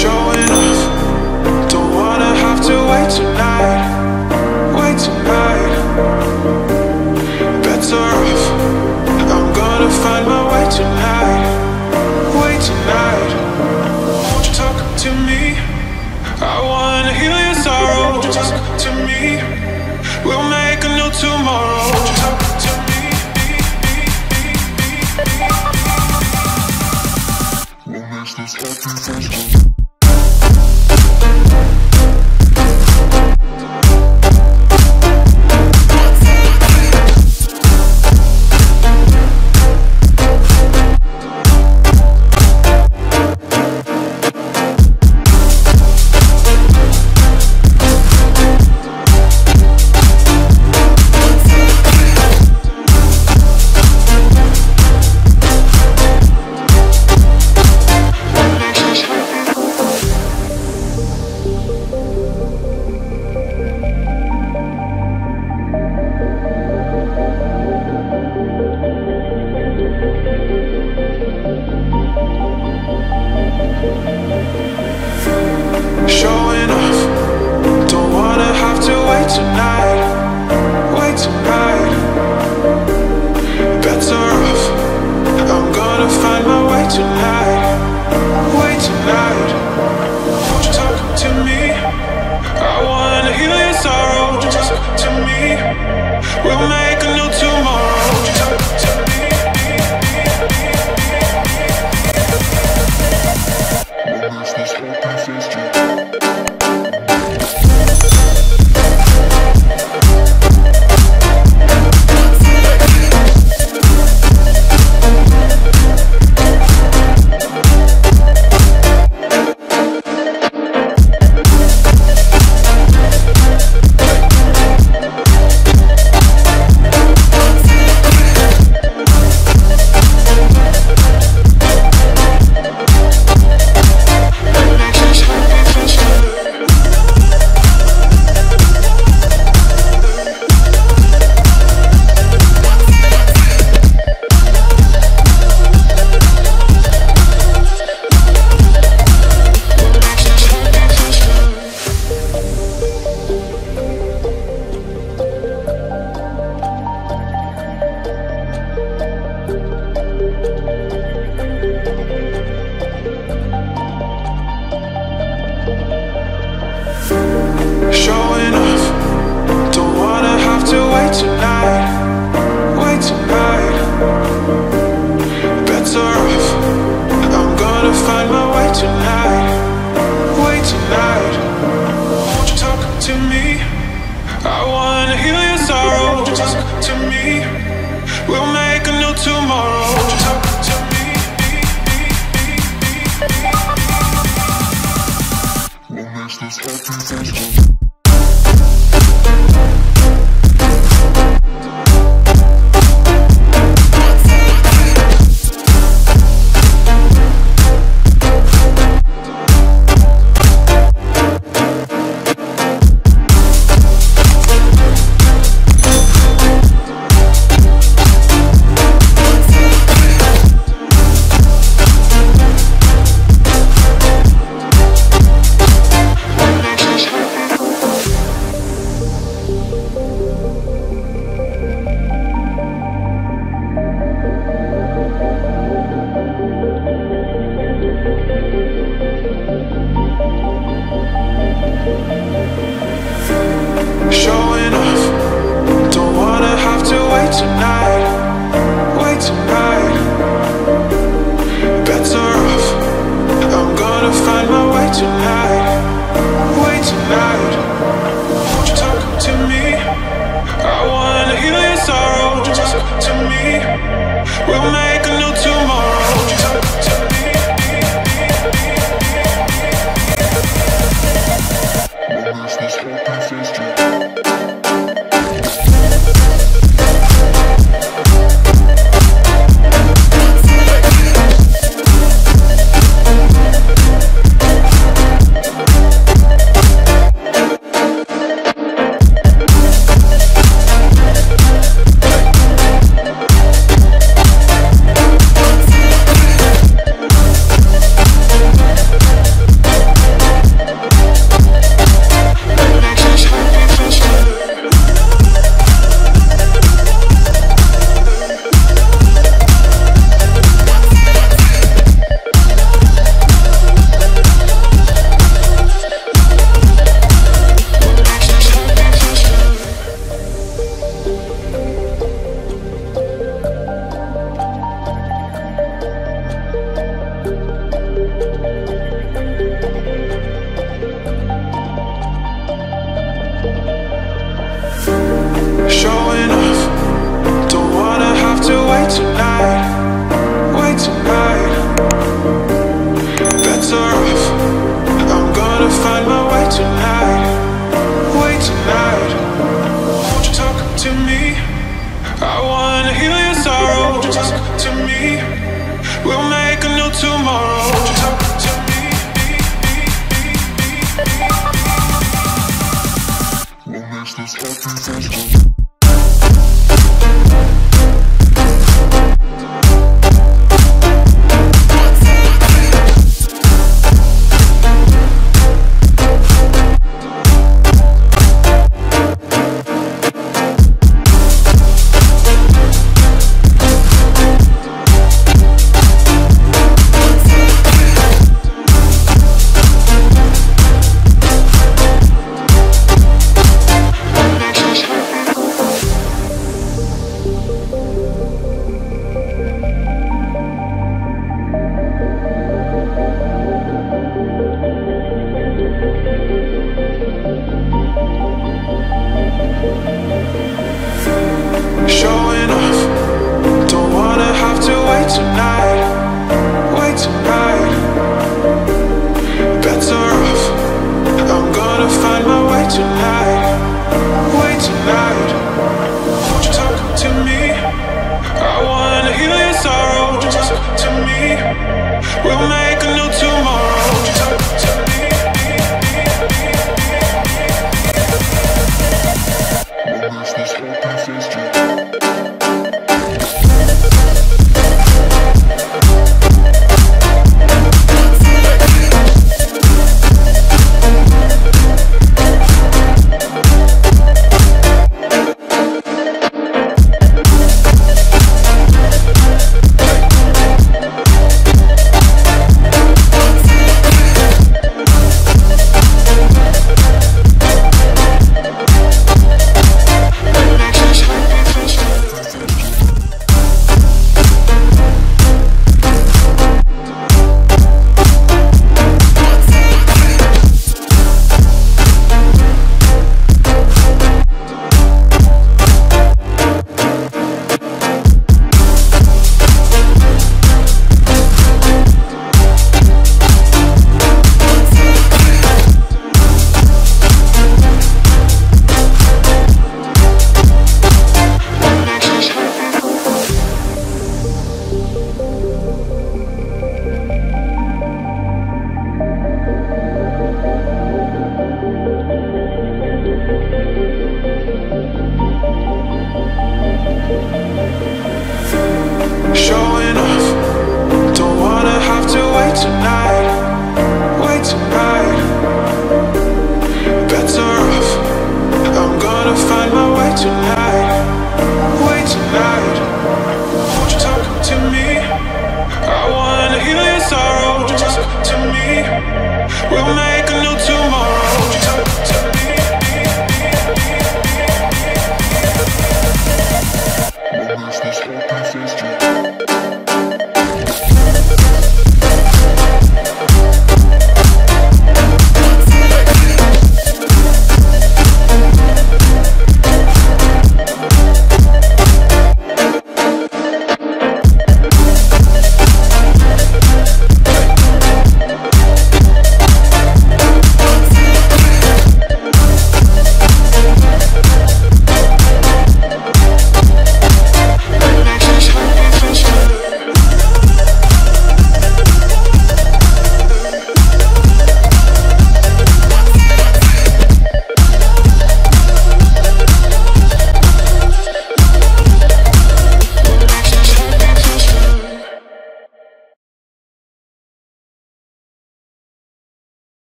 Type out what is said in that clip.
showing up. Don't wanna have to wait tonight, wait tonight. Better off, I'm gonna find my way tonight, way tonight. Won't you talk to me? I wanna heal your sorrow. Won't you talk to me? We'll make a new tomorrow. Won't you talk to me? We'll make this happen first. Showing off, don't wanna have to wait tonight, wait tonight. Better off, I'm gonna find my way tonight, way tonight. Won't you talk to me? I wanna heal your sorrow. Won't you talk to me? We'll make a new tomorrow. Won't you talk to me? What is this happy face? Showing off, don't wanna have to wait tonight, wait tonight. Better off, I'm gonna find my way tonight, way tonight. Won't you talk to me? I wanna heal your sorrow. Won't you talk to me? We'll make a new tomorrow. Won't you talk to me? We'll make this happen. Showing off, don't wanna have to wait tonight, wait tonight. Better off, I'm gonna find my way tonight, way tonight. Won't you talk to me? I wanna heal your sorrow. Won't you talk to me? We'll make a new tomorrow. Won't you talk to me? What is this happy face? tonight. Bets are off, I'm gonna find my way tonight. Way tonight. Won't you talk to me? I wanna heal your sorrow. Won't you talk to me? We'll make a new tomorrow. Won't you talk to me? We'll make this happen. We'll make